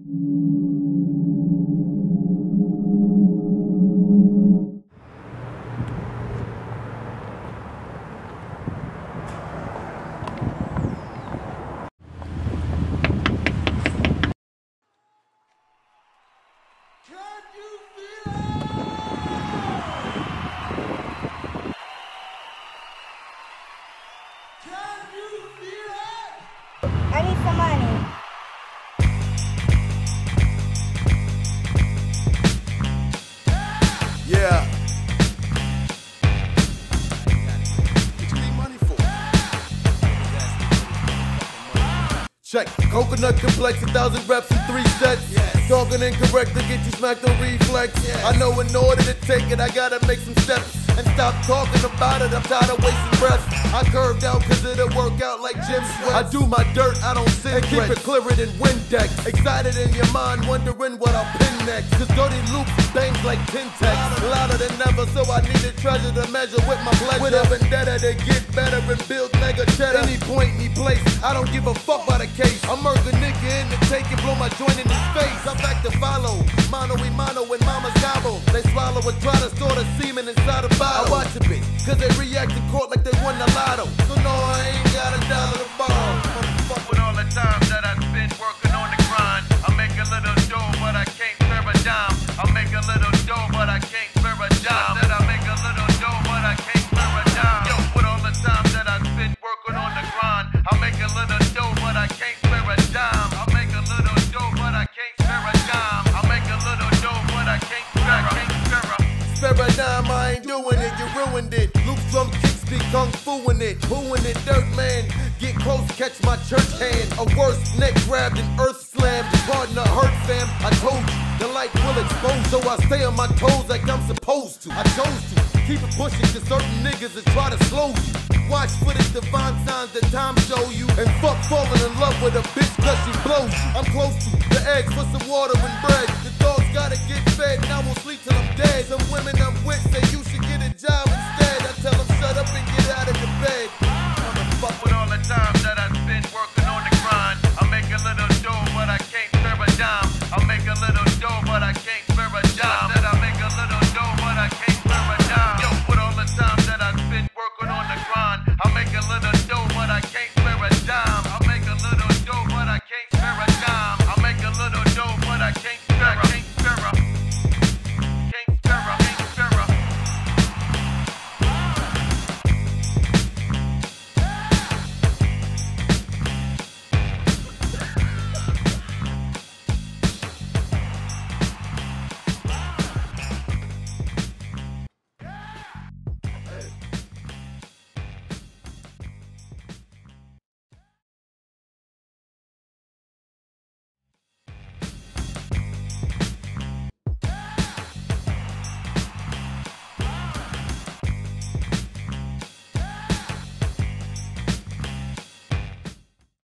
I need some money. Yeah. What you need money for? Yeah. Check. Coconut complex, 1,000 reps in 3 sets. Yes. Talking incorrect to get you smacked on reflex. Yes. I know in order to take it, I gotta make some steps. And stop talking about it, I'm tired of wasting breath. I curved out cause it'll work out like Jim Snooka. I do my dirt, I don't sit and keep it clearer than Windex. Excited in your mind, wondering what I'll pin next. Cause dirty loops bangs like Pintex. Louder than ever, so I need a treasure to measure with my pleasure. With a vendetta to get better and build mega cheddar. Any point, any place, I don't give a fuck about a case. I murk a nigga in the take and blow my joint in his face. I'm back to follow, mano y mano when mama's gobble. They swallow and try to store the semen inside a bottle. I watch a bitch, cause they react in court like they won the lotto. So no, I ain't got a dollar to borrow. Fuck with all the time that I spend working on the grind. I make a little dough, but I can't spare a dime. I make a little dough, but I can't spare a dime. That I make a little dough, but I can't spare a dime. Yo, with all the time that I spend working on the grind. I make a little dough, but I can't spare a dime. I make a little dough, but I can't spare a dime. I make a little dough, but I can't spare a dime. Paradigm, I ain't doing it, you ruined it. Loop drum kicks be kung fuing it. Whoing it, dirt man. Get close, catch my church hand. A worse neck grabbed and earth slammed. Partner hurt fam, I told you. The light will expose, so I stay on my toes like I'm supposed to. I chose to keep it pushing to certain niggas that try to slow you. Watch for the divine signs that time show you. And fuck falling in love with a bitch cause she blows you. I'm close to the eggs for some water and bread. The dogs gotta get fed and I won't sleep till I'm dead. Some women I'm with say you should get a job instead.